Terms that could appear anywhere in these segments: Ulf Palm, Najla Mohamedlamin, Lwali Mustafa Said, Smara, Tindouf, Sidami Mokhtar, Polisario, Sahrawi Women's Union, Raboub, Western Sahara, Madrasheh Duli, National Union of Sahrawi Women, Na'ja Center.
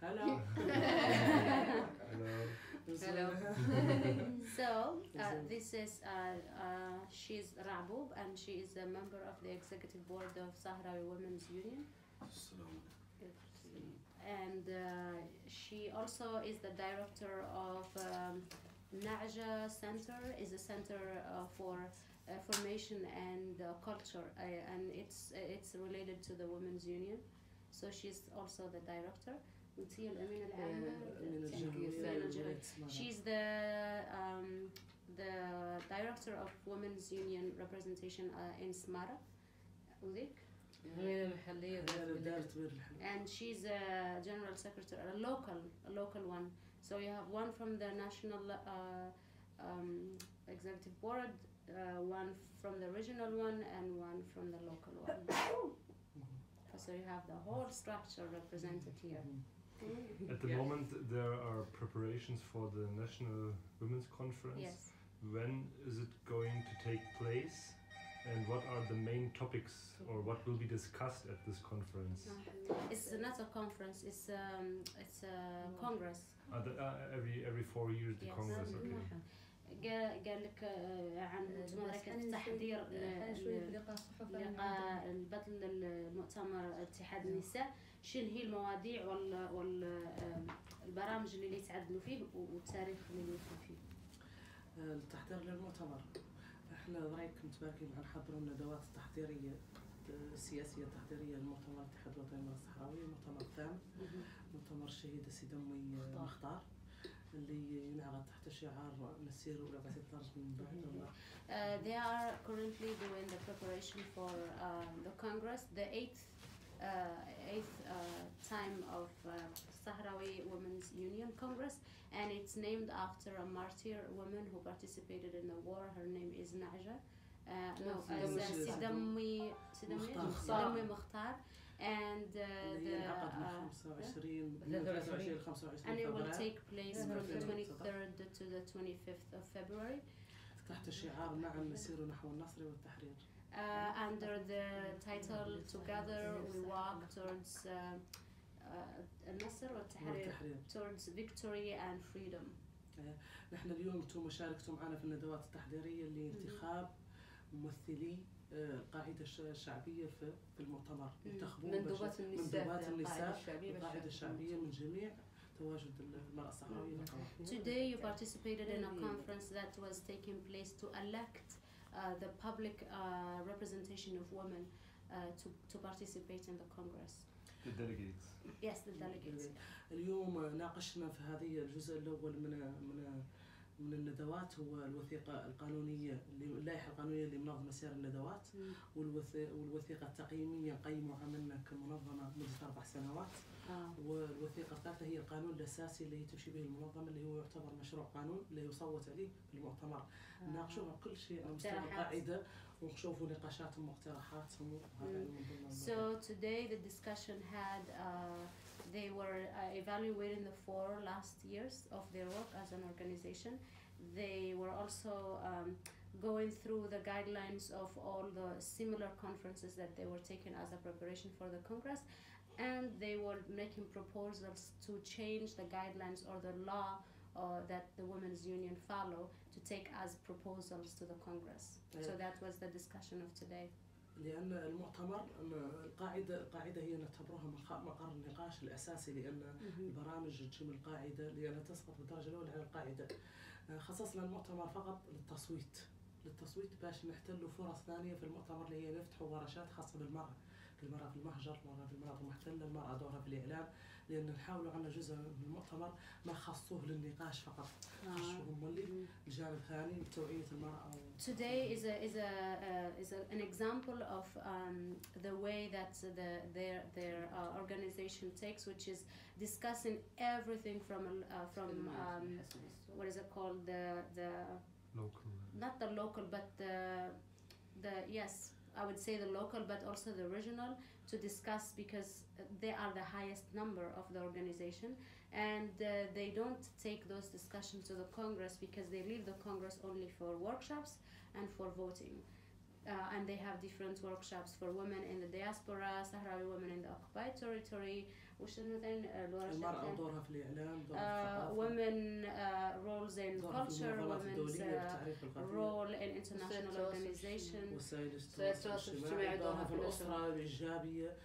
Hello. Hello. So this is she's Raboub, and she is a member of the executive board of Sahrawi Women's Union. And she also is the director of Na'ja Center, is a center for formation and culture, and it's related to the Women's Union. So she's also the director. She's the director of Women's Union representation in Smara. And she's a general secretary, a local one. So you have one from the national executive board, one from the regional one, and one from the local one. So you have the whole structure represented here. At the moment, there are preparations for the National Women's Conference. Yes. When is it going to take place? And what are the main topics, or what will be discussed at this conference? It's not a conference, it's a congress. Every 4 years the congress, okay. قال لك عن مراكز تحضير لقاء البطل المؤتمر اتحاد النساء، شنو هي المواضيع والبرامج اللي يتعدلوا فيه والتاريخ اللي يوصلوا فيه. التحضير للمؤتمر احنا رايك متباركين نحضروا الندوات التحضيريه السياسيه التحضيريه لمؤتمر اتحاد الوطني الصحراوي، المؤتمر الثامن، مؤتمر الشهيده سيدامي مختار اللي ينعقد تحت شعار نسير ولا قاعدين نرجو من بعد. They are currently doing the preparation for the Congress, the eighth time of Sahrawi Women's Union Congress, and it's named after a martyr woman who participated in the war. Her name is Na'ja. No, Sidami Mokhtar. And it will take place from the 23rd to the 25th of February. Under the title "Together We Walk Towards Nasr Al-Tahrir," towards victory and freedom. نحن اليوم انتم شاركتوا معنا في الندوات التحضيرية لانتخاب ممثلي القاعدة الشعبية في المؤتمر، انتخبوا مندوبات النساء القاعدة الشعبية من جميع تواجد المرأة الصحراوية. Today you participated in a conference that was taking place to elect the public representation of women to participate in the Congress. The delegates. Yes, the delegates. اليوم ناقشنا في هذه الجزء الأول من الندوات هو الوثيقة القانونية، اللائحة القانونية اللي منظم مسار الندوات، والوثيقة التقييمية نقيموا عملنا كمنظمة منذ 4 سنوات، والوثيقة الثالثة هي القانون الأساسي اللي تمشي به المنظمة، اللي هو يعتبر مشروع قانون اللي يصوت عليه في المؤتمر. ناقشوها كل شيء على مستوى القاعدة ونشوفوا نقاشاتهم واقتراحاتهم. So today the discussion had they were evaluating the 4 last years of their work as an organization. They were also going through the guidelines of all the similar conferences that they were taking as a preparation for the Congress, and they were making proposals to change the guidelines or the law that the Women's Union follow to take as proposals to the Congress. So that was the discussion of today. لأن المؤتمر القاعدة هي نعتبرها مقر النقاش الأساسي، لأن البرامج تشمل القاعدة لأنها تسقط بالدرجة الأولى على القاعدة. خصصنا المؤتمر فقط للتصويت باش نحتلوا فرص ثانية في المؤتمر، اللي هي نفتحوا ورشات خاصة بالمرأة، المرأة في المهجر، المرأة في المناطق المحتلة، المرأة دورها في الإعلام، لأن نحاولوا عنا جزء من المؤتمر ما خصوه للنقاش فقط، خصوهم اللي الجانب الثاني لتوعية المرأة. Today is an example of the way that their organization takes, which is discussing everything from what is it called, the local, not the local, but the yes. I would say the local, but also the regional, to discuss, because they are the highest number of the organization, and they don't take those discussions to the Congress because they leave the Congress only for workshops and for voting. and they have different workshops for women in the diaspora, Sahrawi women in the occupied territory, المرأة دورها في الإعلام، دورها في women roles in culture, women's role in international organization. دورها في الأسرة الإيجابية.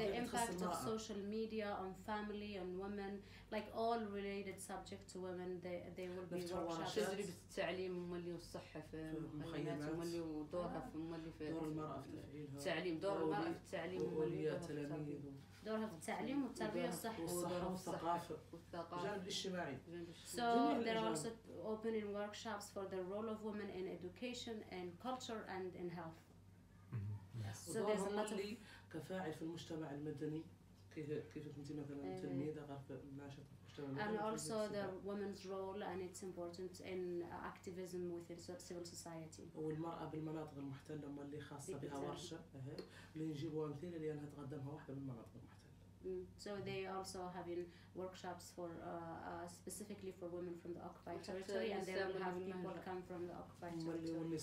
The impact of social media on family and women, like all related subject to women, they will be workshops. تجربة التعليم واللي والصحة في المخيمات واللي ودورها في دور المرأة في تفعيلها. التعليم دور المرأة في التعليم واللي التلاميذ. دورها في التعليم والتربية والصحة والثقافة والجانب الاجتماعي. So there are also opening workshops for the role of women in education and culture and in health. So there's a lot of كفاعل في المجتمع المدني كيف كنتي مثلا تلميذة غير ناشطة في المجتمع المدني. And also the women's role and its importance in activism within civil society. والمرأة بالمناطق المحتلة ما اللي خاصة بها ورشة اللي نجيبوها مثيلة لأنها تقدمها واحدة من المناطق المحتلة. So they also having workshops for specifically for women from the occupied territory, and they will have people come from the occupied territory.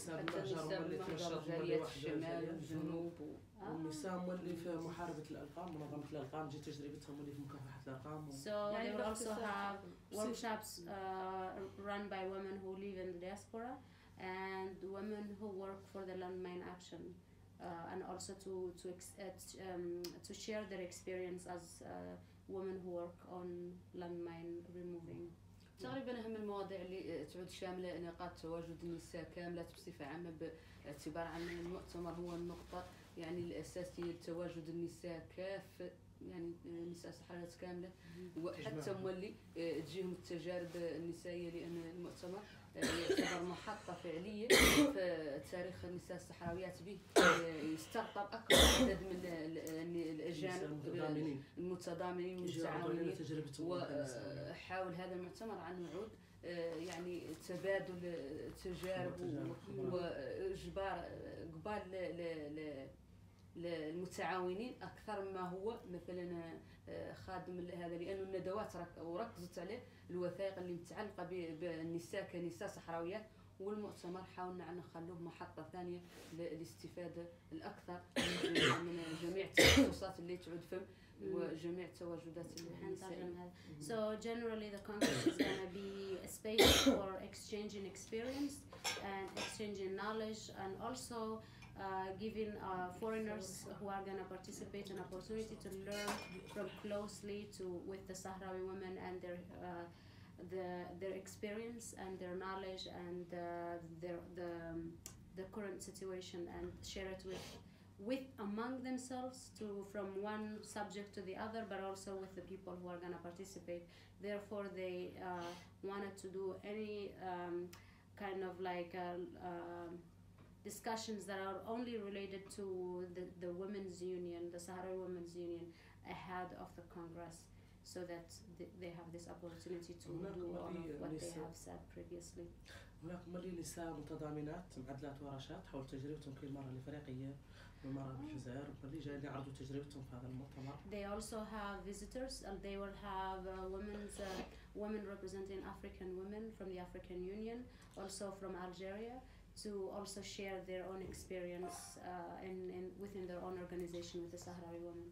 So they will also have workshops run by women who live in the diaspora and women who work for the landmine action. And also to share their experience as women who work on landmine removing. تقريبا أهم المواضيع اللي تعود شاملة نقاط تواجد النساء كاملة بصفة عامة باعتبار أن المؤتمر هو النقطة يعني الأساسية لتواجد النساء كافة يعني النساء صحراويات كاملة وحتى مولي تجيهم التجارب النسائية لأن المؤتمر يعتبر محطة فعلية في تاريخ النساء الصحراويات به يستقطب أكبر عدد من الأجانب المتضامنين والمتعاونين وحاول هذا المؤتمر أن يعود يعني تبادل تجارب وإجبار قبال للمتعاونين أكثر ما هو مثلا خادم هذا لأنه الندوات وركزت عليه الوثائق اللي متعلقة بالنساء كنساء صحراويات والمؤتمر حاولنا أن نخلوه محطة ثانية للاستفادة الأكثر من جميع التخصصات اللي تعود فيهم وجميع التواجدات النسائية. So generally the conference is going to be a space for exchanging experience and exchanging knowledge and also giving foreigners who are going to participate an opportunity to learn from closely with the Sahrawi women and their experience and their knowledge and the current situation and share it with among themselves from one subject to the other, but also with the people who are going to participate. Therefore, they wanted to do any kind of like discussions that are only related to the Women's Union, the Sahrawi Women's Union, ahead of the Congress, so that they have this opportunity to do all of what they have said previously. هناك ملي نساء متضامنات معدلات ورشات حول تجربتهم كل مرة الإفريقية والمرة بالجزائر ملي جايين يعرضوا تجربتهم في هذا المؤتمر. They also have visitors and they will have women representing African women from the African Union, also from Algeria, to also share their own experience in within their own organization with the Sahrawi women.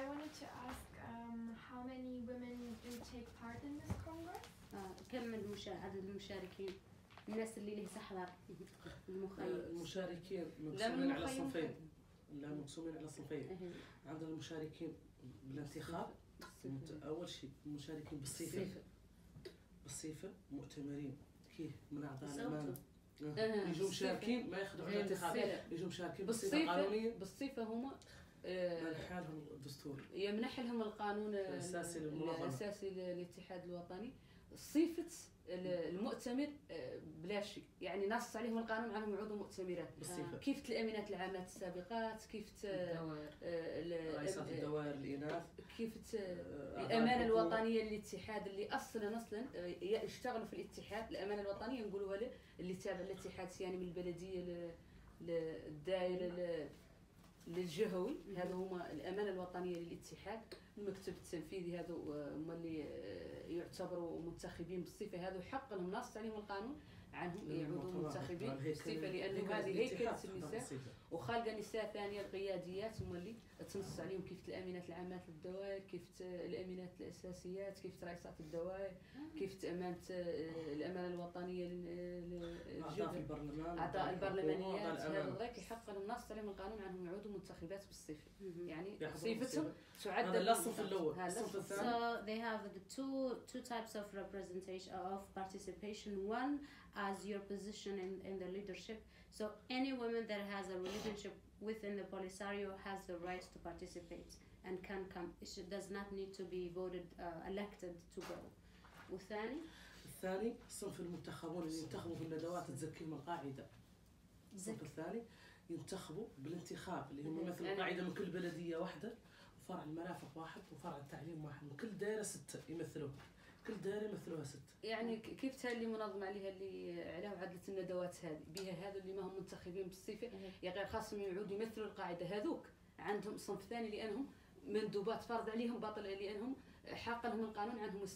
I wanted to ask how many women do take part in this congress? كم من عدد المشاركين؟ الناس اللي تحضر المخيم. المشاركين مقسومين على صنفين. لا مقسومين على صنفين. عدد المشاركين بالانتخاب. أول شيء مشاركين بالصيفة مؤتمرين كي من أعضاء الأمانة يجوا مشاركين ما ياخذوا على الانتخابات يجوا مشاركين بالصيفة قانونيا بالصيفة هما منح لهم الدستور يمنح لهم القانون الأساسي للاتحاد الوطني صيفة المؤتمر بلا شيء يعني نص عليهم القانون عنهم يعودوا مؤتمرات كيف الامينات العامات السابقات كيف رئيسات الدوائر الاناث كيف الامانه الوطنيه للاتحاد اللي اصلا يشتغلوا في الاتحاد الامانه الوطنيه نقولوها اللي تابع الاتحاد يعني من البلديه للدائره للجهوي، هذا هما الامانه الوطنيه للاتحاد. المكتب التنفيذي هذو هما اللي يعتبروا منتخبين بالصفه، هذو حق لهم نص عليهم القانون عنهم يعودوا منتخبين بالصفه، لانه هذه هيكله النساء وخالقه نساء ثانيه القياديات هما اللي تنص عليهم، كيف الامينات العامات للدوائر، كيف الامينات الاساسيات، كيف رئيسات الدوائر، كيف امانه الامانه الوطنيه اعضاء البرلمانيات. هذو غير كيحق لهم نص عليهم القانون عنهم يعودوا منتخبات بالصفه، يعني صفتهم تعد. So they have the two types of representation of participation. One as your position in the leadership. So any woman that has a relationship within the Polisario has the right to participate and can come. She does not need to be voted elected to go. الثاني صنف المنتخبون اللي ينتخبوا بالندوات تزكي من القاعدة. الصنف الثاني ينتخبوا بالانتخاب اللي هم مثل القاعدة من كل بلدية واحدة. فرع المرافق واحد وفرع التعليم واحد، وكل دائرة 6 يمثلوها، كل دائرة يمثلوها 6. يعني كيف تا اللي منظم عليها اللي علاه عدلة الندوات هذه، بها هذو اللي ما هم منتخبين بالصفة، يا غير خاصهم يعودوا يمثلوا القاعدة، هذوك عندهم صنف ثاني لأنهم مندوبات فرض عليهم باطل لأنهم حق لهم القانون عنهم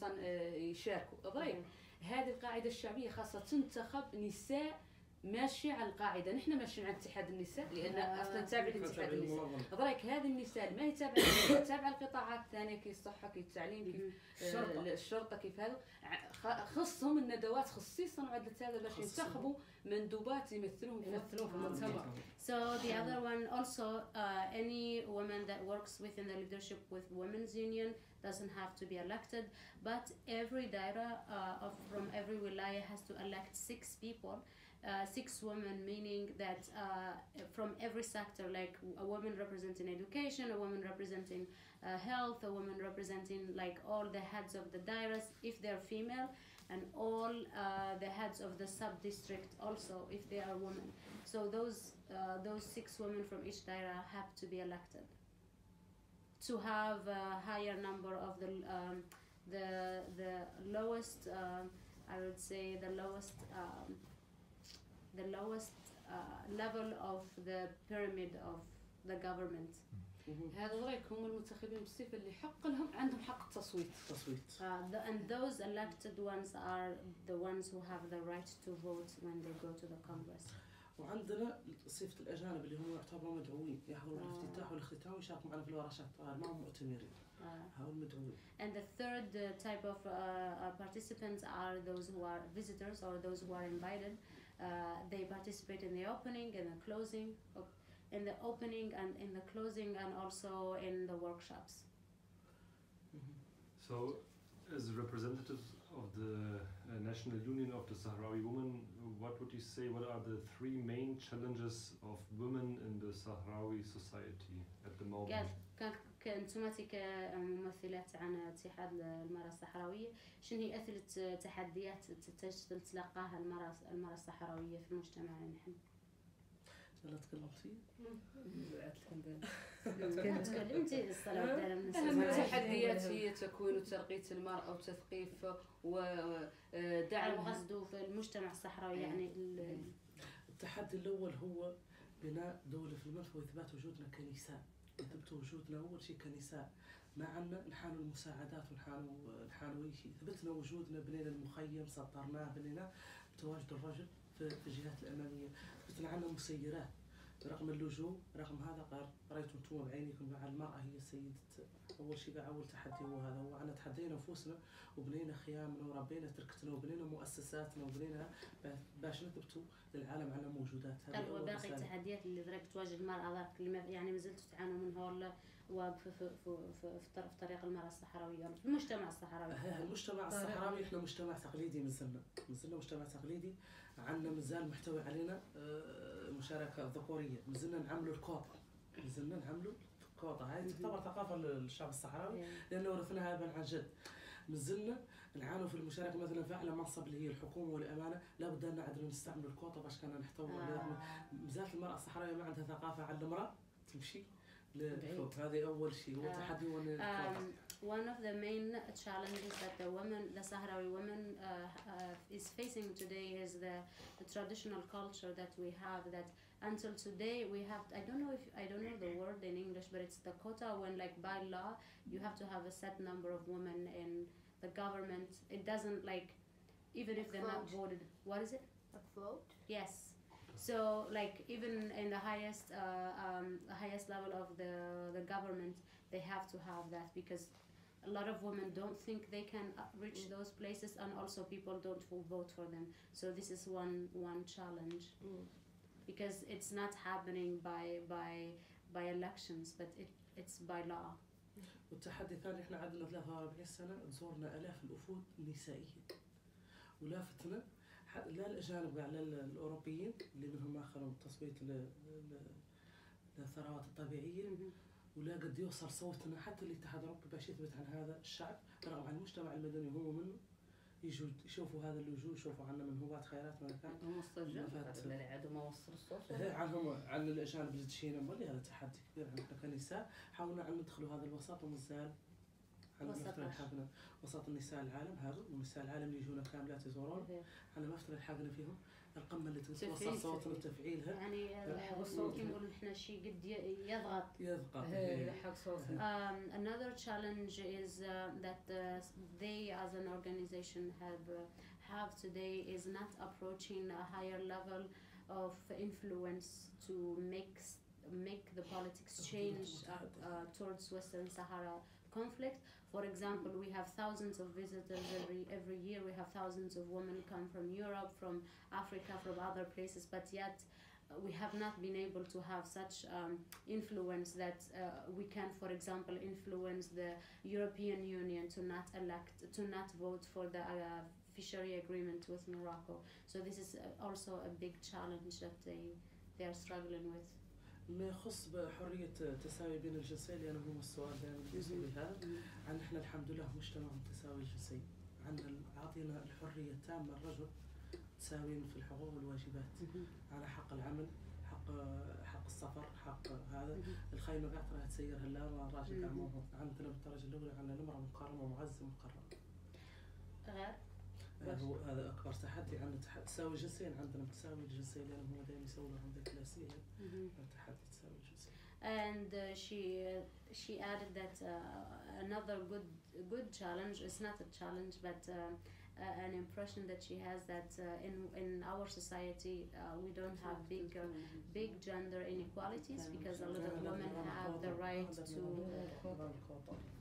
يشاركوا، ضريب. هذه القاعدة الشعبية خاصة تنتخب نساء ماشي على القاعده، نحن ماشيين على اتحاد النساء لان اصلا تابع لاتحاد النساء، هضرك هذه النساء ما هي تابعه القطاعات الثانيه كي الصحه كي التعليم كي الشرطه كيف هذا، خصهم الندوات خصيصا وعدلة هذا باش ينتخبوا مندوبات يمثلوهم في المنتخب. So the other one also any woman that works within the leadership with women's union doesn't have to be elected, but every daira from every wilaya has to elect 6 people. 6 women, meaning that from every sector, like a woman representing education, a woman representing health, a woman representing like all the heads of the dairas if they're female, and all the heads of the sub-district also if they are women. So those 6 women from each daira have to be elected to have a higher number of the lowest, I would say the lowest, level of the pyramid of the government. هذا رأيك هم المنتخبين بالصفة اللي حق لهم عندهم حق التصويت. And those elected ones are the ones who have the right to vote when they go to the Congress. وعندنا صفة الأجانب اللي هم يعتبروا مدعوين يحضروا الافتتاح والاختتام ويشاركوا معنا في الورشات، ما هم مؤتمرين، هؤلاء مدعوين. And the third type of participants are those who are visitors or those who are invited. They participate in the opening and the closing, in the opening and in the closing, and also in the workshops. So, as representatives of the National Union of the Sahrawi Women, what would you say? What are the 3 main challenges of women in the Sahrawi society at the moment? Yes. كنتماتي كممثلات عن اتحاد المرأة الصحراوية، شنو هي أثر التحديات تلقاها المرأة الصحراوية في مجتمعنا نحن؟ يلا تكلمتي؟ تكلمتي الصلاة دائما. أهم التحديات هي تكون ترقية المرأة وتثقيف ودعم غزو في المجتمع الصحراوي. يعني التحدي الأول هو بناء دولة في المرأة وإثبات وجودنا كنساء. ثبت وجودنا أول شيء كنساء، ما عنا نحانوا المساعدات ونحانوا أي شيء، ثبتنا وجودنا، بنينا المخيم، سطرناه، بنينا بتواجد الرجل في الجهات الأمامية، ثبتنا عنا مسيرات رغم اللجوء، رغم هذا قريتوا أنتم بعينكم مع المرأة هي سيدة. أول شيء أول تحدي هو هذا، هو عنا تحدينا نفوسنا وبنينا خيامنا وربينا تركتنا وبنينا مؤسساتنا وبنينا باش نثبتوا للعالم على موجودات. هذا هو باقي التحديات اللي راك تواجه المرأة، يعني مازلتوا تعانوا منها في طريق المرأة الصحراوية في المجتمع الصحراوي. المجتمع الصحراوي احنا مجتمع تقليدي، مازلنا مجتمع تقليدي، عندنا مازال محتوي علينا مشاركة ذكورية، مازلنا نعملوا الكوطة، مازلنا نعملوا الكوطة، هذه تعتبر ثقافة للشعب الصحراوي لأنه ورثناها ابن عن جد. مازلنا نعانوا في المشاركة مثلا في أعلى منصب اللي هي الحكومة والأمانة، لابد أن نعدلوا نستعملوا الكوطة باش كنا نحتوي عليها. مازالت المرأة الصحراوية ما عندها ثقافة على المرأة تمشي للفوق، هذه أول شيء، هو تحدي. one of the main challenges that the Sahrawi women is facing today is the traditional culture that we have, that until today we have, I don't know the word in English, but it's the quota, when like by law you have to have a set number of women in the government. It doesn't like, even if they're not voted, what is it? A vote? Yes. So like even in the highest level of the government, they have to have that, because a lot of women don't think they can reach those places, and also people don't vote for them. So this is one challenge, because it's not happening by elections, but it's by law. والتحدي الثاني احنا عندنا 43 سنة زورنا آلاف الوفود النسائية، ولافتنا لا الأجانب ولا الأوروبيين اللي منهم آخرهم تصويت للثروات الطبيعية، ولا قد يوصل صوتنا حتى الاتحاد الأوروبي باش يثبت عن هذا الشعب، رغم عن المجتمع المدني هو منه يجوا يشوفوا هذا اللجوء، يشوفوا عنا من هواة خيرات ما كان عندهم وصل، عندهم ما وصل الصوت عنهم عن الأجانب اللي تشينا. مولي هذا تحدي كبير عندنا كنساء، حاولنا أن ندخلوا هذا الوسط ومازال وسط النساء العالم، هذا النساء العالم اللي يجونا كاملات يزورون على مفترض الحاجنا فيهم القمه اللي توصل صوتنا وتفعيلها، يعني الصوت نقول احنا شيء قد يضغط حق صوتنا. Another challenge is that they as an organization have today is not approaching a higher level of influence to make the politics change towards Western Sahara conflict. For example, we have thousands of visitors every year. We have thousands of women come from Europe, from Africa, from other places, but yet we have not been able to have such influence that we can, for example, influence the European Union to not vote for the fishery agreement with Morocco. So this is also a big challenge that they are struggling with. ما يخص بحرية التساوي بين الجنسين، لأنه هو السؤال دائما بالنسبة لهذا، عن إحنا الحمد لله مجتمع متساوي الجنسين، عندنا عاطينا الحرية التامة للرجل، متساويين في الحقوق والواجبات، على حق العمل، حق السفر، حق هذا، الخيمة قاعدة راح تسيرها اللامرأة الراجل دعموها، عندنا بالدرجة الأولى عندنا المرأة مكرمة ومعزة ومقررة. هو هذا أكبر تحدي عندنا، تساوي الجنسين، عندنا متساوي الجنسين لأنه هو دائما يسوي عندنا كلاسية. And she added that another good challenge, it's not a challenge but an impression that she has, that in our society we don't have big gender inequalities, because a lot of women have the right to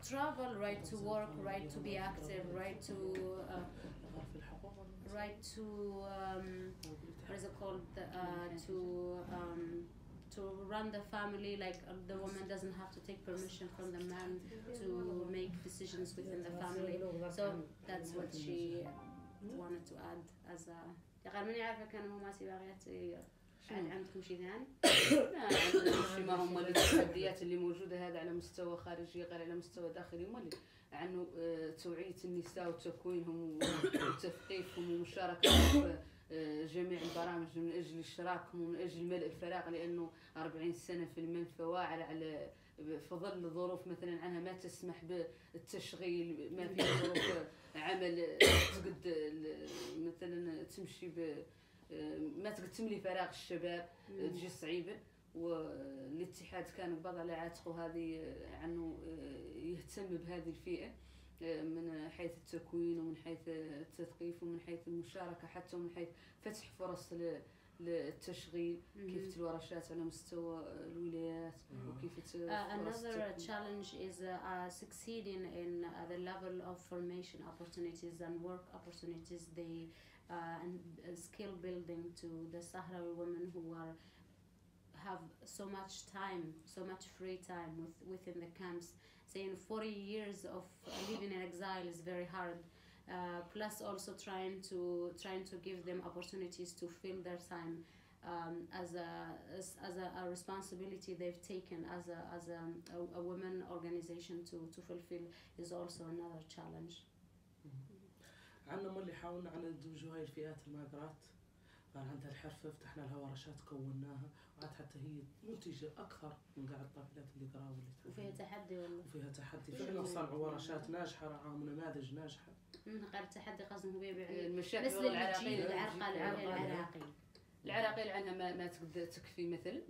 travel, right to work, right to be active, right to what is it called, to run the family. Like the woman doesn't have to take permission from the man to make decisions within the family. So that's what she wanted to add as a. غير مني عارفة كانوا ما سباقيات عندكم شيء ثاني؟ ما هم التحديات اللي موجودة هذا على مستوى خارجي غير على مستوى داخلي، ومالي عنه توعية النساء وتكوينهم وتثقيفهم ومشاركتهم جميع البرامج من اجل اشراكهم ومن اجل ملء الفراغ، لانه 40 سنه في المنفى على في ظل ظروف مثلا عنها ما تسمح بالتشغيل، ما في ظروف عمل تقد مثلا تمشي ما تقد تملي فراغ الشباب، تجي صعيبه. والاتحاد كان بضع على عاتقه هذه عنه يهتم بهذه الفئه من حيث التكوين ومن حيث التثقيف ومن حيث المشاركة، حتى من حيث فتح فرص للتشغيل، كيف الورشات على مستوى الولايات وكيف Another challenge is succeeding in the level of formation opportunities and work opportunities, and skill building to the Sahrawi women who have so much free time within the camps. Saying 40 years of living in exile is very hard, plus also trying to give them opportunities to fill their time as a responsibility they've taken as a women organization to fulfill is also another challenge. عنا ملي حاولنا على الوجوهين الفئات المهاجرات كان عندها الحرفه، فتحنا لها ورشات كوناها، وعاد حتى هي منتجه اكثر من قاعد الطفلات اللي قراوا اللي تحدي. وفيها تحدي والله. وفيها تحدي فعلا، صنعوا ورشات ناجحه، رعاهم نماذج ناجحه. غير التحدي قصدهم هو يبيع مثل العراقيل العراقي العراقيل عنها ما تكفي مثلا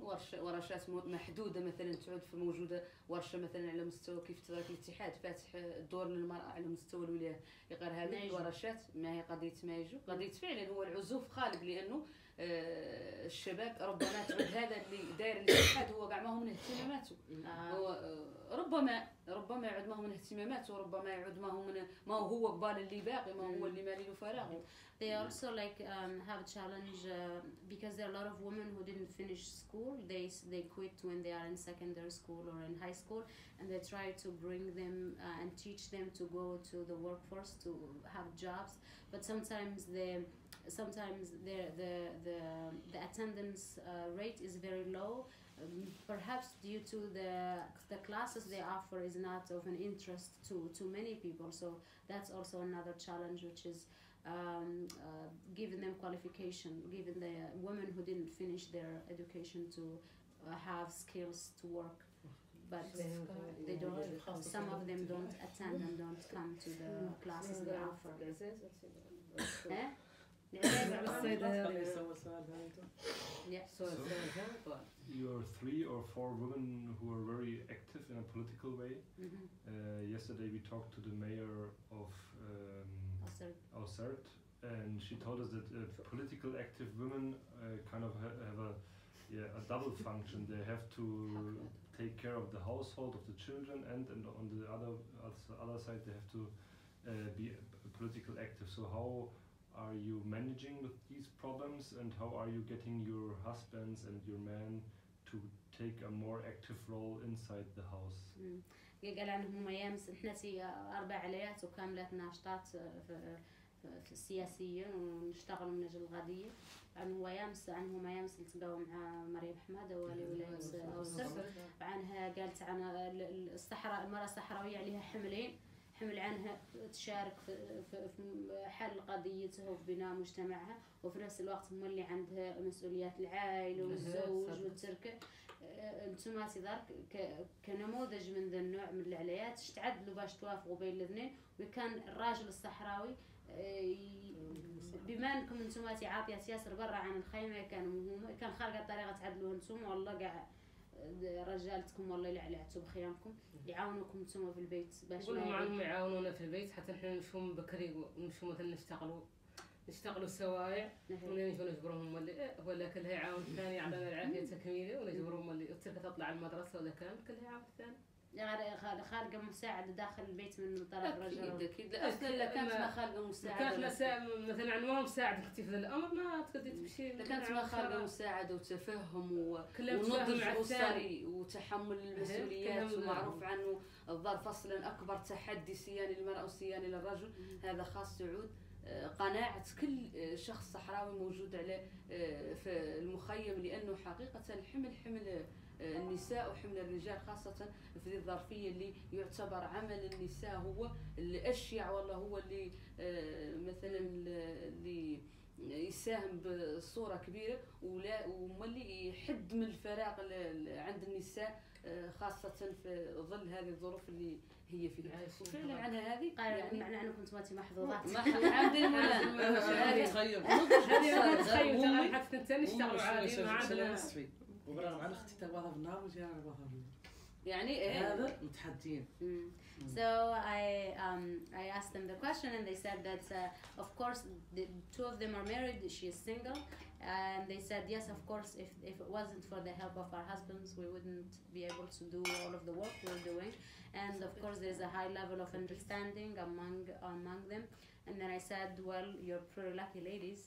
ورشات محدوده، مثلا تعود في موجوده ورشه مثلا على مستوى كيف تراك الاتحاد فاتح الدور للمراه على مستوى الولايه، غير هذه الورشات ما هي قضيه ما يجو، قضيه فعلا هو العزوف خالق، لانه الشباب ربما تعود هذا اللي داير الاتحاد هو كاع ماهو من اهتماماته، ربما يعود ماهو من اهتماماته، ربما يعود ماهو هو قبال اللي باقي، ماهو هو اللي مالي له فراغه. They also like have a challenge because there are a lot of women who didn't finish school. They quit when they are in secondary school or in high school, and they try to bring them and teach them to go to the workforce to have jobs. But sometimes the attendance rate is very low, perhaps due to the classes they offer is not of an interest to many people. So that's also another challenge, which is giving them qualification, giving the women who didn't finish their education to have skills to work. But they don't. Some of them don't attend and don't come to the classes they offer. Eh? So, you're 3 or 4 women who are very active in a political way. Mm-hmm. Yesterday we talked to the mayor of Al Sert, and she told us that political active women kind of have a double function. They have to take care of the household, of the children, and on the other side they have to be political active. So how are you managing with these problems, and how are you getting your husbands and your men to take a more active role inside the house? قال عنهم يامس احنا سي 4 ليالات وكاملات ناشطات سياسيا ونشتغل من اجل الغاديه. عنهم يامس التقاو مع مريم حماده والي ولايه اوسر، عنها قالت عن الصحراء، المراه الصحراويه عليها حملين، حمل عنها تشارك في حل قضيتها وفي بناء مجتمعها، وفي نفس الوقت هما اللي عندها مسؤوليات العائله والزوج والترك. انتم سي دارك كنموذج من ذا النوع من العلايات تعدلوا باش توافقوا بين الاثنين، وكان الراجل الصحراوي بما انكم انتم سي عاطيات ياسر برا عن الخيمه، كان خارقه الطريقه تعدلوا انتم، والله كاع رجالتكم والله اللي علعتوا بخيامكم يعاونوكم نتوما في البيت باش نقولوا يعاونونا في البيت حتى نحنا نمشيو من بكري ونمشيو مثلا نشتغلوا سوايع، ولا نجيو نجبرهم ولا كلها يعاون الثاني على العافيه تكميله، ولا نجبرهم ولا تطلع المدرسه ولا كان كلها يعاون الثاني، يعني خارجه مساعده داخل البيت من طرف الرجل. اكيد اصلا لا كانت ما خارجه مساعده، مثلا عنوان مساعد في الامر ما تقدري تمشي، لا كانت ما خارجه مساعده وتفهم ونضج اسري وتحمل المسؤوليات، ومعروف عنه الظرف اصلا اكبر تحدي صياني للمراه وصياني للرجل. هذا خاص يعود قناعة كل شخص صحراوي موجود على في المخيم، لانه حقيقه حمل النساء وحمل الرجال خاصة في ذي الظرفية اللي يعتبر عمل النساء هو الأشيع، والله هو اللي مثلا اللي يساهم بصورة كبيرة، وما اللي يحد من الفراغ عند النساء خاصة في ظل هذه الظروف اللي هي في العيش. وفعلا على هذه يعني معنى انكم انتم محظوظات، عندي تخيل حتى انت نشتغلوا عادي ما عندنا، وبرغم عن اختي تبغى بنار وجاي بغى يعني هذا متحدين. So I asked them the question and they said that of course the 2 of them are married, she is single, and they said yes of course if it wasn't for the help of our husbands we wouldn't be able to do all of the work we're doing, and of course there's a high level of understanding among them. And then I said, well, you're pretty lucky ladies.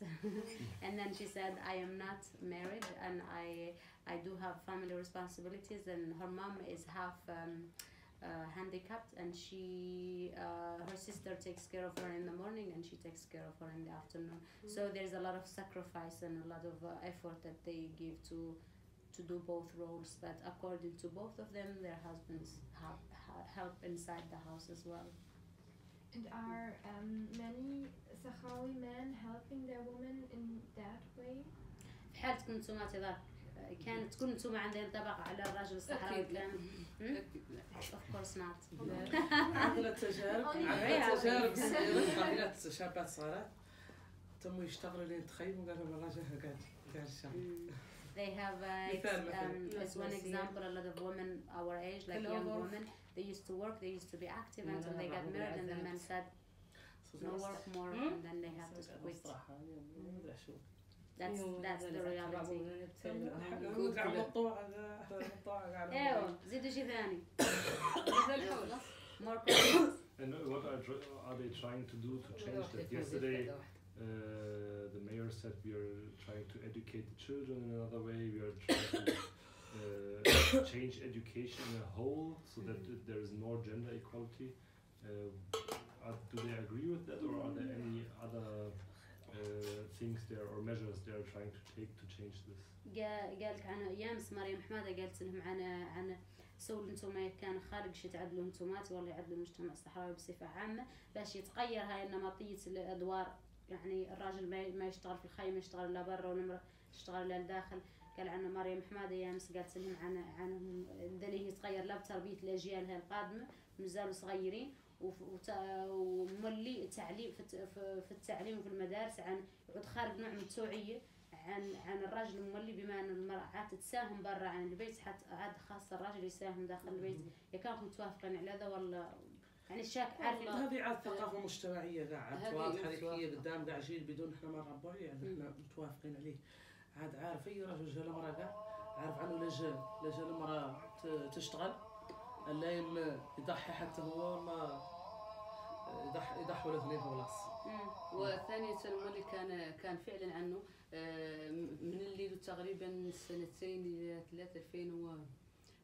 And then she said, I am not married and I do have family responsibilities, and her mom is half handicapped, and she her sister takes care of her in the morning and she takes care of her in the afternoon. So there's a lot of sacrifice and a lot of effort that they give to do both roles, but according to both of them, their husbands help inside the house as well. And are many Sahrawi men helping their women in that way? شحال تكون نتوما تضاف كانت تكون نتوما عندنا طبقه على الراجل الصحراوي كامل. اوف كورس نعرف عندنا تجارب قبيلات الشابات صارت تم يشتغلوا لين تخيموا قالوا الراجل كاع الشعب. They have as one example, a lot of women our age, like young women, they used to work, they used to be active until they got married, and the men said no work more, and then they have to quit. That's the reality. More problems. And what are they trying to do to change that? Yesterday, the mayor said we are trying to educate the children in another way. We are trying to change education as a whole so that there is more gender equality. Do they agree with that, or are there any other things there or measures they are trying to take to change this? قالت عن أيام سماريا محمدة قالت لهم عن سول نتوما كان خارج شي تعدلوا نتوما تولي يعدلوا المجتمع الصحراوي بصفة عامة باش يتغير هاي النمطية الأدوار. يعني الراجل ما يشتغل في الخيمة، يشتغل لا برا، والمرأة تشتغل لا لداخل. قال عنا مريم حمادة يا مس قالت لهم عن الدليل يتغير لا بتربية الأجيال القادمة مازالوا صغيرين، ومولي تعليم في التعليم وفي المدارس عن يعود خارج نوع من التوعية عن الراجل مولي، بما أن المرأة عاد تساهم برا عن البيت حتى عاد خاصة الراجل يساهم داخل البيت. يا كانوا متوافقين على هذا ولا يعني الشاك عارف؟ هذه عاد ثقافة مجتمعية كاع عاد واضحة هذيك قدام كاع جيل بدون احنا ما نربوه، يعني احنا متوافقين عليه. عاد عارف أي راجل جا لمرأة كاع عارف عنه لا جا لمرأة تشتغل لا يضحي حتى هو ما يضحي ولا اثنين وخلاص. وثانية المولي كان فعلا عنه من اللي تقريبا سنتين إلى ثلاث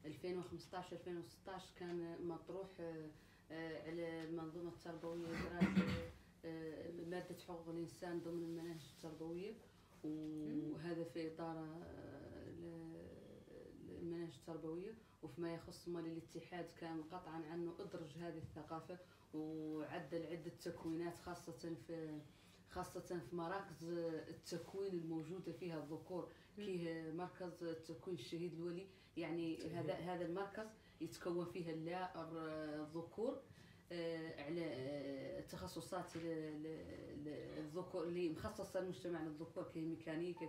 2015 2016 كان مطروح على المنظومة التربوية مادة حقوق الإنسان ضمن المناهج التربوية، وهذا في إطار المناهج التربوية. وفيما يخص مال الاتحاد كان قطعا عنه أدرج هذه الثقافة وعدل عدة تكوينات خاصة في مراكز التكوين الموجودة فيها الذكور، كيه مركز التكوين الشهيد الولي. يعني هذا المركز يتكون فيها الذكور على تخصصات الذكور اللي مخصصه للمجتمع للذكور، كميكانيكا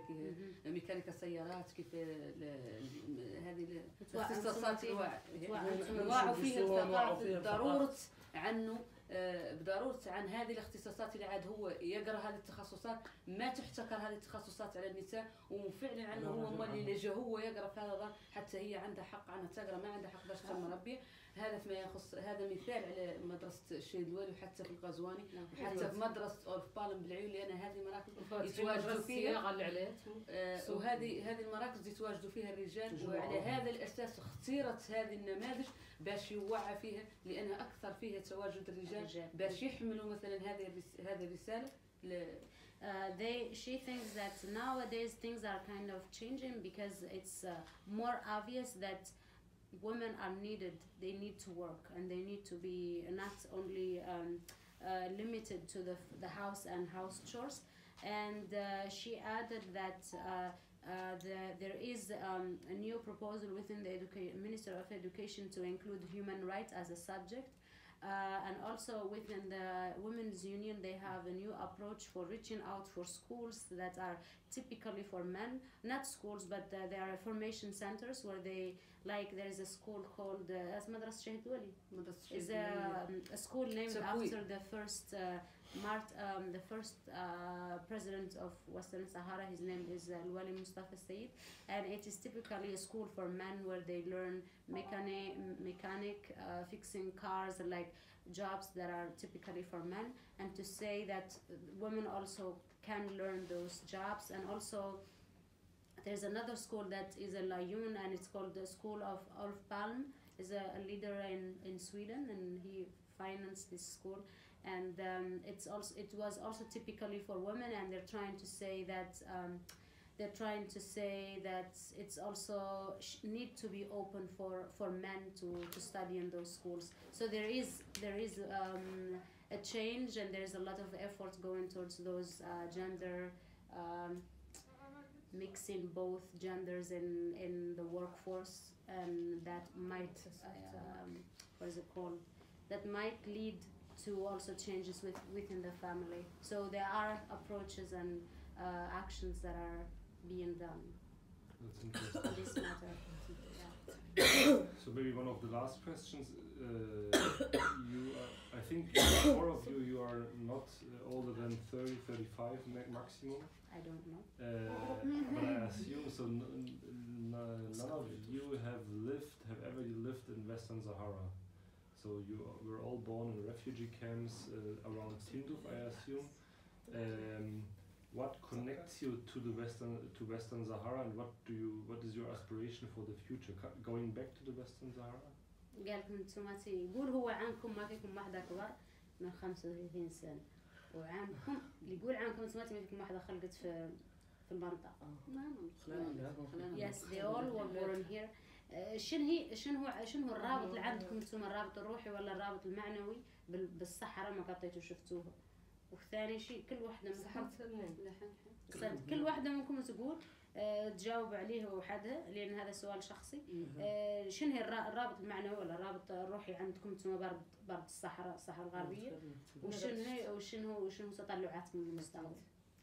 ميكانيكا سيارات، كيف هذه الاختصاصات انواعوا فيها الثقافه بضروره عن هذه الاختصاصات اللي عاد هو يقرا هذه التخصصات، ما تحتكر هذه التخصصات على النساء. وفعلا عنه هو مولي اللي جا هو يقرا في هذا حتى هي عندها حق عنها تقرا، ما عندها حق باش تربي. هذا فيما يخص هذا مثال على مدرسه الشهيد الولي، وحتى في القزواني وحتى في مدرسه اورف بالم بالعيون، لان هذه المراكز يتواجدوا فيها وهذه المراكز يتواجدوا فيها الرجال، وعلى هذا الاساس اختيرت هذه النماذج باش يوعى فيها، لانها اكثر فيها تواجد الرجال باش يحملوا مثلا هذه الرساله. She thinks that nowadays things are kind of changing because it's more obvious that women are needed. They need to work and they need to be not only limited to the house and house chores. And she added that there is a new proposal within the Ministry of Education to include human rights as a subject, and also within the Women's Union they have a new approach for reaching out for schools that are typically for men, not schools but they are formation centers where they like there is a school called Madrasheh Duli. It's a school named after the first president of Western Sahara. His name is Lwali Mustafa Said, and it is typically a school for men where they learn mechanic, fixing cars, like jobs that are typically for men, and to say that women also can learn those jobs. And also there's another school that is a Laayoun, and it's called the School of Ulf Palm. Is a leader in Sweden, and he financed this school. And it was also typically for women, and they're trying to say that it's also need to be open for men to study in those schools. So there is a change, and there's a lot of effort going towards those gender. mixing both genders in the workforce, and that might what is it called? That might lead to also changes within the family. So there are approaches and actions that are being done. That's interesting. On this matter. Yeah. So maybe one of the last questions. You are, I think, four of you. You are not older than 30, 35 maximum. I don't know. But I assume so. None of you have ever lived in Western Sahara. So you were all born in refugee camps around Tindouf, I assume. What connects you to the Western Sahara, and what is your aspiration for the future? Going back to the Western Sahara? قال لكم انتم تيقول هو عنكم ما فيكم واحدة كبار من 35 سنة، وعنكم اللي يقول عنكم انتم ما فيكم واحدة خلقت في المنطقة. Yes, they all were born here. شنو الرابط اللي عندكم انتم، الرابط الروحي ولا الرابط المعنوي بالصحراء ما قطيتوا شفتوها؟ وثاني شيء كل واحدة منكم تقول تجاوب عليه وحدها، لأن هذا سؤال شخصي. شنو هي الرابط المعنوي ولا الرابط الروحي عندكم انتم برد الصحراء الغربية، وشنو تطلعاتكم للمستقبل؟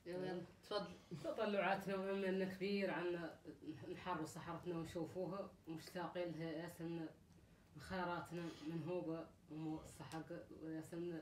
يلا تفضل. تطلعاتنا مهمة لنا كبير، عنا نحاربوا صحرتنا ونشوفوها، ومشتاقين لها ياسمنا. خيراتنا منهوبة ومستحق ياسمنا،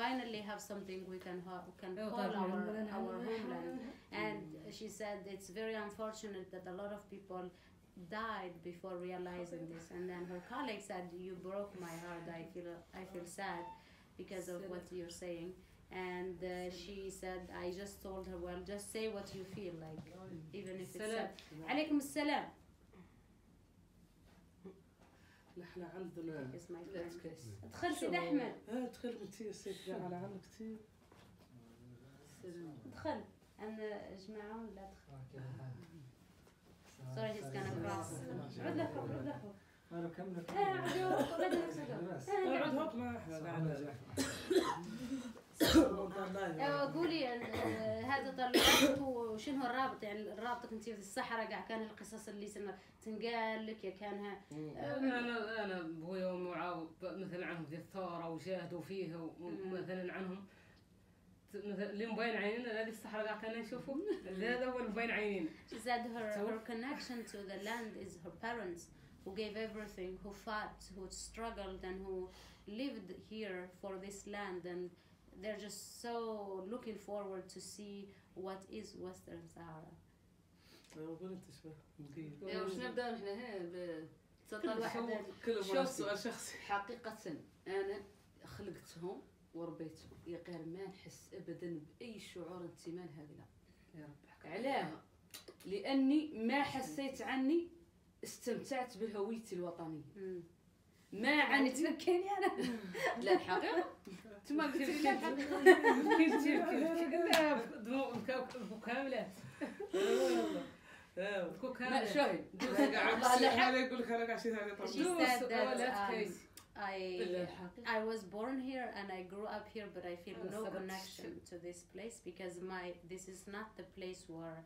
finally have something we can call our homeland. And she said it's very unfortunate that a lot of people died before realizing this. And then her colleague said, "You broke my heart. I feel sad because of what you're saying." And she said, I just told her, well, just say what you feel like, even if it's sad. عليكم السلام. نحن عندنا دخل سيد أحمد. دخل بنتي السيد على عمك كثير. دخل أنا جماعة ولا دخل. Sorry, he's gonna cross. عد له فوق، عد له فوق. أنا كملت. عد هوب معه. ايوا قولي هذا طلعتك وشنو هو الرابط، يعني رابطك انت في الصحراء كاع، كان القصص اللي تنقال لك يا كانها. انا بويا ومعاو مثلا عنهم ديال الثوره وجاهدوا فيها، ومثلا عنهم اللي مبين عينينا هذه الصحراء كاع كنا نشوفوا، هذا هو مبين عينينا. She said her connection to the land is her parents, who gave everything, who fought, who struggled, and who lived here for this land, and they're just so looking forward to see what is Western Sahara. وش نبدأ إحنا هنا بتطلع شو سؤال شخصي. حقيقة أنا خلقتهم وربيتهم، يا غير ما نحس أبدا بأي شعور انتماء لهذه. يا رب علاه، لأني ما حسيت عني استمتعت بهويتي الوطنية. ما عانيت مكاني أنا. لا الحقيقة تما قلت لك الحقيقة كاملة. لا شوي I was born here and I grew up here, but I feel no connection to this place because this is not the place where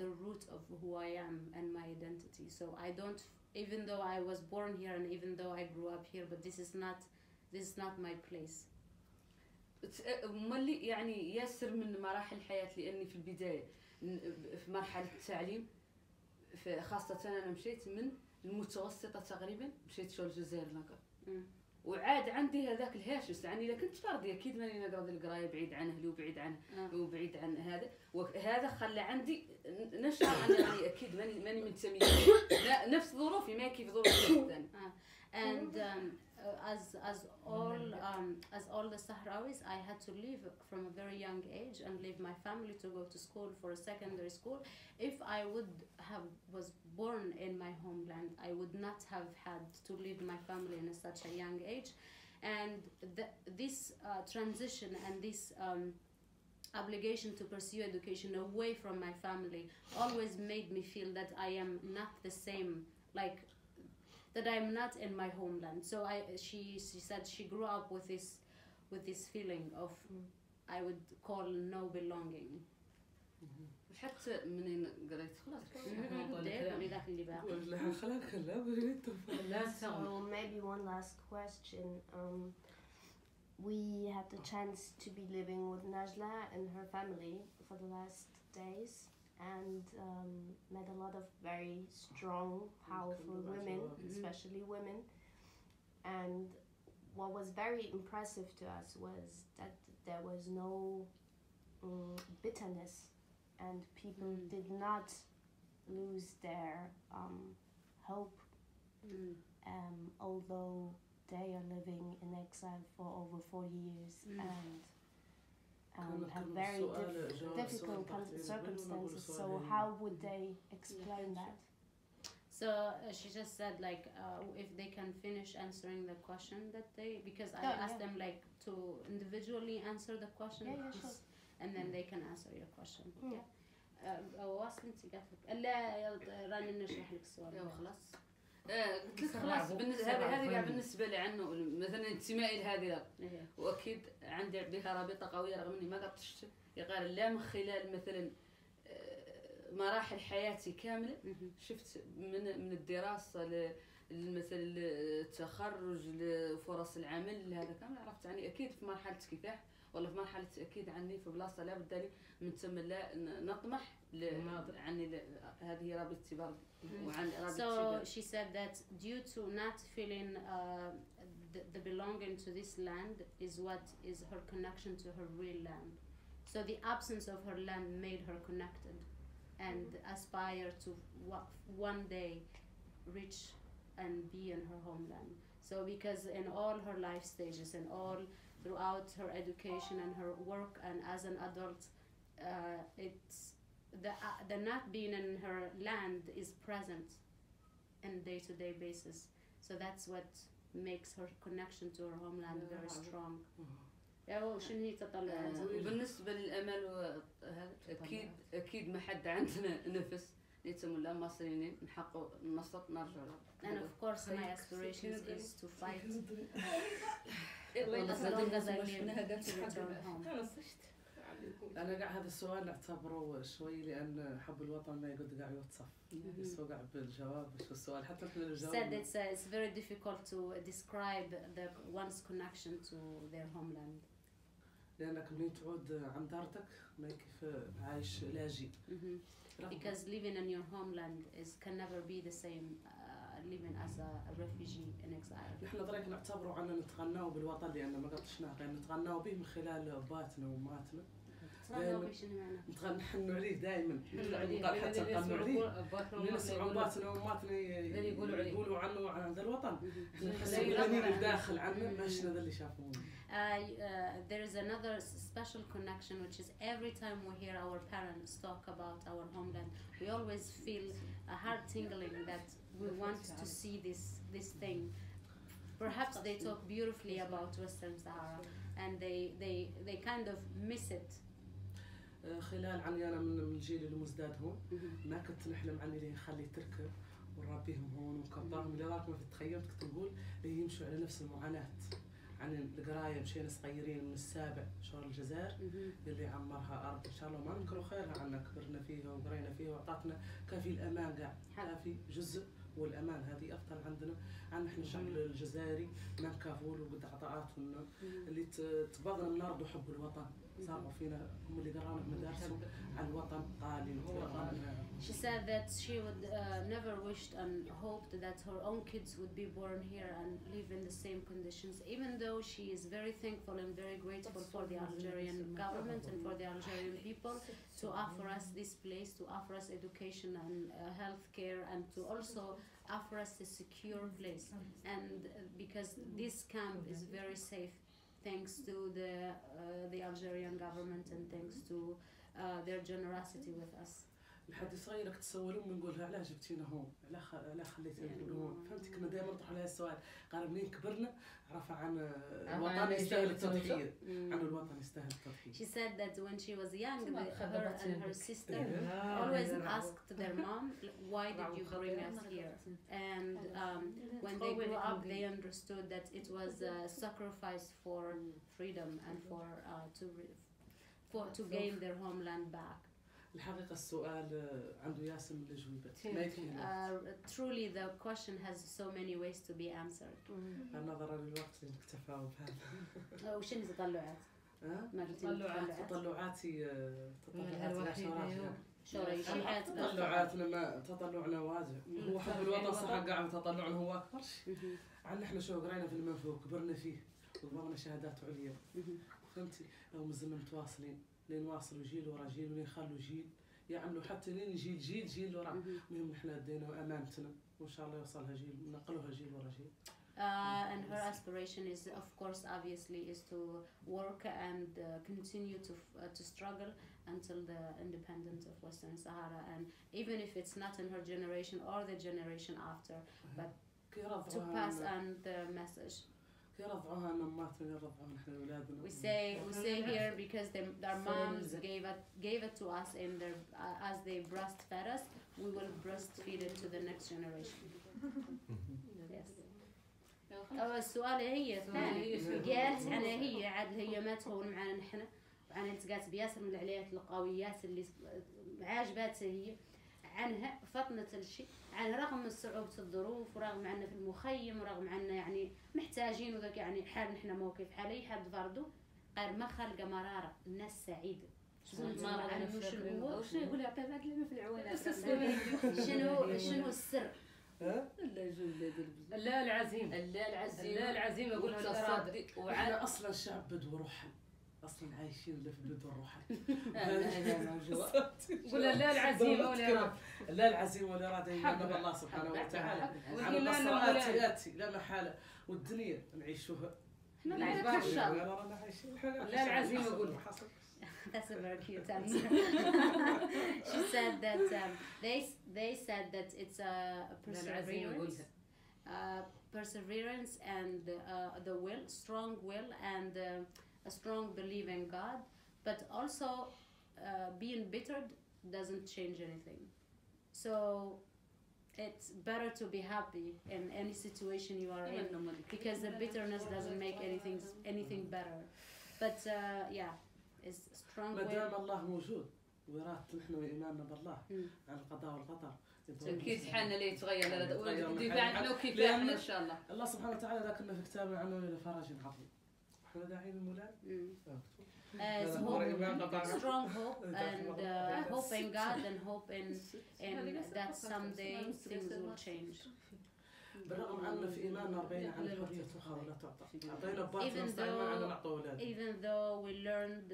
the root of who I am and my identity. So I don't, even though I was born here and even though I grew up here, but this is not my place. ملي يعني ياسر من مراحل الحياة، لأني في البداية في مرحلة التعليم خاصة أنا مشيت من المتوسطة تقريبا، مشيت شو الجزائر نقا، وعاد عندي هذاك الهاجس، يعني لكن فرضي أكيد ماني نقرا القراية، بعيد عن أهلي وبعيد عن وبعيد عن هذا، وهذا خلى عندي نشعر أنني أكيد ماني منتمية، نفس ظروفي ما كيف ظروفي الثانية. And as all the Sahrawis, I had to leave from a very young age and leave my family to go to school for a secondary school. If I was born in my homeland, I would not have had to leave my family in such a young age. And this transition and this obligation to pursue education away from my family always made me feel that I am not the same, like that I'm not in my homeland. So she said she grew up with this feeling of, I would call, no belonging. حتى منين قريت خلاص So maybe one last question. We had the chance to be living with Najla and her family for the last days, and met a lot of very strong, powerful women, especially women. And what was very impressive to us was that there was no bitterness, and people did not lose their hope, although they are living in exile for over 40 years and have very difficult circumstances. So how would they explain that? So she just said, like, if they can finish answering the question that they, because I asked them like to individually answer the question, and then they can answer your question. Yeah. قلت لك خلاص هذه كاع بالنسبه لي عنه مثلا انتمائي لهذه، واكيد عندي بها رابطه قويه رغم اني ما قدرتش يقال لا من خلال مثلا مراحل حياتي كامله شفت من الدراسه مثلا التخرج لفرص العمل هذا كامل عرفت عني اكيد في مرحله كفاح ولا في مرحله اكيد عني في بلاصه لا بد لي من تم لا نطمح عني هذه رابطتي برضه. So she said that due to not feeling the belonging to this land is what is her connection to her real land. So the absence of her land made her connected and aspire to one day reach and be in her homeland. So because in all her life stages and all throughout her education and her work and as an adult, it's the not being in her land is present in day-to-day basis. So that's what makes her connection to her homeland very strong. شنو هي تطلعات؟ بالنسبة للأمل أكيد ما حد عندنا نفس نتمنى مصريين نحقق مصر نرجع لها. And of course my aspiration is to fight. أنا قاع هذا السؤال نعتبره شوي لأن حب الوطن ما يقعد قاع يوصف يسوق بالجواب شو السؤال حتى في الجواب. Said it's very difficult to describe one's connection to their homeland. لأنك منين تعود عن دارتك ما كيف عايش لاجئ. Because living in your homeland can never be the same living as a refugee in exile. نحن درك نعتبره عنا نتغناو بالوطن لأن ما قدرش ناقي نتغناو به من خلال باتنا وماتنا. نتغنحنوا عليه دائما قال حتى نتغنوا عليه نسمعوا باتنا وماتنا يقولوا عنه وعن هذا الوطن احنا نحسوا بالأمير الداخل عنا ماهيش هذا اللي شافوه. There is another special connection, which is every time we hear our parents talk about our homeland, we always feel a heart tingling that we want to see this thing. Perhaps they talk beautifully about Western Sahara, and they kind of miss it. خلال عني أنا من الجيل المزداد هون ما كنت نحلم عني اللي نخلي تركه ونربيهم هون ونكبرهم لدرجة ما تخيلت كنت نقول اللي يمشوا على نفس المعاناة. عن القراية مشينا صغيرين من السابع شهر الجزائر اللي عمرها أرض إن شاء الله ما ننكروا خيرها عنا كبرنا فيها وقرينا فيها وأعطتنا كافي الأمان قاع كافي جزء والأمان هذه أفضل عندنا عن إحنا الشعب الجزائري ما نكافول وبالعطاءاتنا اللي تبغنا من أرض وحب الوطن صاروا فينا هم اللي قرانا مدارسهم عن الوطن قالين She said that she would never wished and hoped that her own kids would be born here and live in the same conditions, even though she is very thankful and very grateful for the Algerian government and for the Algerian people to offer us this place, to offer us education and health care, and to also offer us a secure place. And because this camp is very safe, thanks to the Algerian government and thanks to their generosity with us. الحادثة صغيرة كنت تسولوا ونقولها علاش جبتينا هون؟ علاش خليتينا نقولوا هون؟ فهمتي كنا دائما نطرحوا لها السؤال، قال منين كبرنا عرف عن الوطن يستاهل التضحية، عن الوطن يستاهل التضحية. She said that when she was young, her and her sister always asked their mom, why did you bring us here? And when they grew up, they understood that it was a sacrifice for freedom and to gain their homeland back. الحقيقة السؤال عنده ياسم الإجوبات. Truly the question has so many ways to be answered. نظرا للوقت نكتفى بهذا. وشنو التطلعات؟ تطلعاتنا واجع. هو حب الوطن صح كاع وتطلعنا هو أكبر. عنا إحنا شو قرينا في المنفوق كبرنا فيه ودورنا شهادات عليا. فهمتي؟ لو مازلنا متواصلين. لين واصلوا جيل ورا جيل ولين خلوا جيل يعملوا حتى لين جيل جيل جيل ورا المهم احنا دينا امانتنا وان شاء الله يوصلها جيل نقلوها جيل ورا جيل. And her aspiration is of course obviously is to work and continue to struggle until the independence of Western Sahara, and even if it's not in her generation or the generation after, but to pass on the message. We say here because their moms gave it to us, and as they breastfed us, we will breastfeed it to the next generation. Yes. السؤال هي ثاني قالت أنا هي عاد هي ما تهون معنا نحن وأنا التقيت بياسر من العليات القويات اللي عاجبات هي عنها فطنة الشيء عن رغم صعوبة الظروف ورغم عنا في المخيم ورغم عنا يعني محتاجين وذاك يعني حال نحنا موقف حالي حد فردو غير ما خلق مرارة الناس سعيدة شنو يقول عطيه ما كلمة في العوالات شنو السر لا العزيمة لا العزيمة أقولها الصادق وعلى أصلا الشعب بدو روحه اصلا عايشين في بدون روحه ولا لا العزيمه ولا لا العزيمه ولا راده من الله سبحانه وتعالى على المسؤوليات لا محاله والدنيا نعيشوها احنا ما عايشين لا العزيمه قولوا حصل. That's a very cute answer. She said that they said that it's a perseverance. Perseverance and the will, strong will, and a strong belief in God, but also being bitter doesn't change anything. So it's better to be happy in any situation you are in, because the bitterness doesn't make anything better. But yeah, it's strong. ما دام الله موجود وراءنا نحن وإيماننا بالله على القضاء والقدر. تأكيد حالنا لا يتغير هذا والدفاع عنه وكفاحنا إن شاء الله. الله سبحانه وتعالى ذكرنا في كتابه عنه إلى فرج عظيم. Strong hope and hope in God and hope in that someday things will change. Even though we learned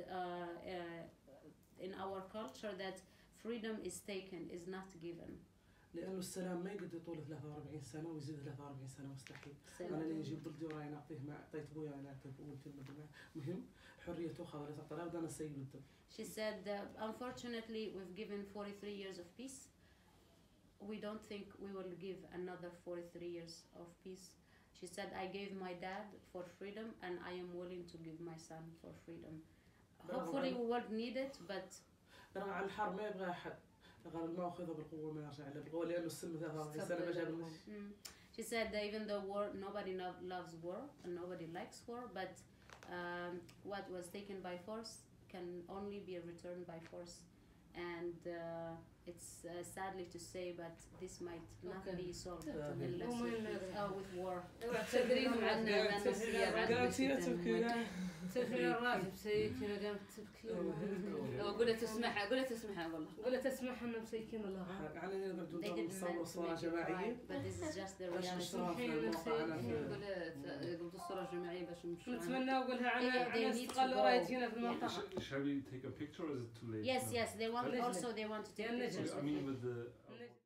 in our culture that freedom is taken, is not given. لأنه السلام ما يقدر يطول 43 سنة ويزيد 43 سنة مستحيل. أنا اللي نجيب ضدي وراي نعطيه ما أعطيت بويا أنا أعطيه بويا كلمة مهم حرية أخرى ولا تعطى لا بد أنا سيد ضده. She said that unfortunately we've given 43 years of peace. We don't think we will give another 43 years of peace. She said I gave my dad for freedom and I am willing to give my son for freedom. Hopefully we won't need it, but. راه على الحرب ما يبغى أحد. She said that even though war, nobody loves war and nobody likes war, but what was taken by force can only be returned by force, and it's sadly to say, but this might not be solved unless with war. تفكير الراجل مسيكين قامت تبكي قولها تسمعها والله قولها تسمعها انه مسيكين الله علينا برضو نصوروا صوره جماعيه قلت الصوره الجماعيه باش نمشيو نتمنى وقولها على استقلال رايتينا في المنطقه. Shall we take a picture or is it too late? Yes, they want to take pictures.